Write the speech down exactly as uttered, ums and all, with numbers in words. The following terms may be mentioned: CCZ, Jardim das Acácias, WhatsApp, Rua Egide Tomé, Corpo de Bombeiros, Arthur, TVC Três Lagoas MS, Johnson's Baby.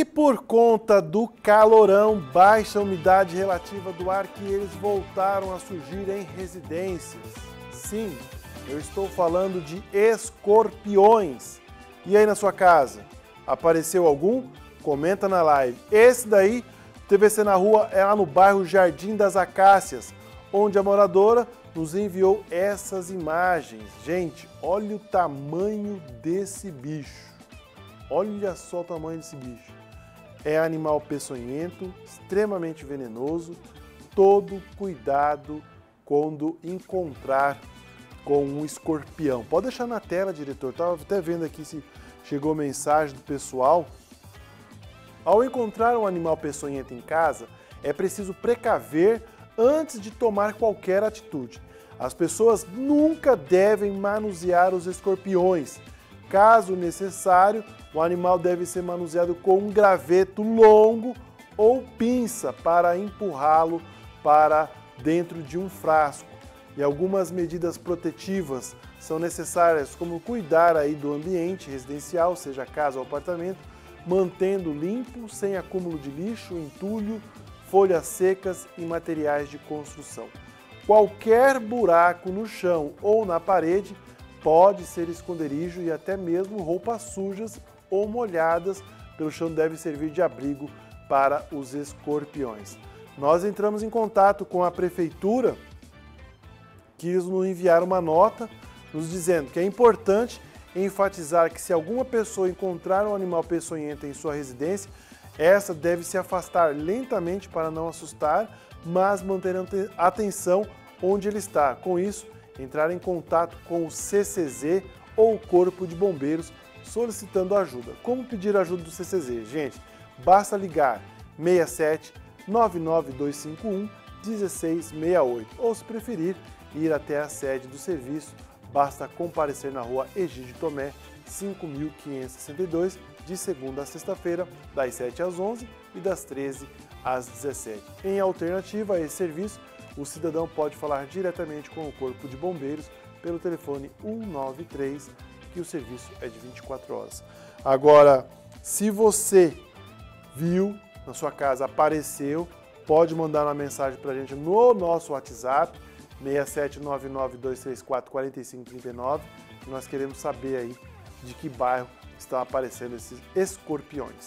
E por conta do calorão, baixa umidade relativa do ar, que eles voltaram a surgir em residências. Sim, eu estou falando de escorpiões. E aí na sua casa, apareceu algum? Comenta na live. Esse daí, T V C na Rua, é lá no bairro Jardim das Acácias, onde a moradora nos enviou essas imagens. Gente, olha o tamanho desse bicho. Olha só o tamanho desse bicho. É animal peçonhento, extremamente venenoso. Todo cuidado quando encontrar com um escorpião. Pode deixar na tela, diretor. Estava até vendo aqui se chegou mensagem do pessoal. Ao encontrar um animal peçonhento em casa, é preciso precaver antes de tomar qualquer atitude. As pessoas nunca devem manusear os escorpiões. Caso necessário, o animal deve ser manuseado com um graveto longo ou pinça para empurrá-lo para dentro de um frasco. E algumas medidas protetivas são necessárias, como cuidar aí do ambiente residencial, seja casa ou apartamento, mantendo limpo, sem acúmulo de lixo, entulho, folhas secas e materiais de construção. Qualquer buraco no chão ou na parede pode ser esconderijo, e até mesmo roupas sujas ou molhadas pelo chão deve servir de abrigo para os escorpiões. Nós entramos em contato com a prefeitura, que eles nos enviaram uma nota nos dizendo que é importante enfatizar que se alguma pessoa encontrar um animal peçonhento em sua residência, essa deve se afastar lentamente para não assustar, mas manter atenção onde ele está. Com isso, entrar em contato com o C C Z ou o Corpo de Bombeiros solicitando ajuda. Como pedir ajuda do C C Z? Gente, basta ligar seis sete nove nove dois cinco um um seis seis oito ou, se preferir, ir até a sede do serviço. Basta comparecer na Rua Egide Tomé, cinco mil quinhentos e sessenta e dois, de segunda a sexta-feira, das sete às onze e das treze às dezessete. Em alternativa a esse serviço, o cidadão pode falar diretamente com o Corpo de Bombeiros pelo telefone um nove três, que o serviço é de vinte e quatro horas. Agora, se você viu na sua casa, apareceu, pode mandar uma mensagem para a gente no nosso WhatsApp, seis sete nove nove dois três quatro quatro cinco três nove. Nós queremos saber aí de que bairro estão aparecendo esses escorpiões.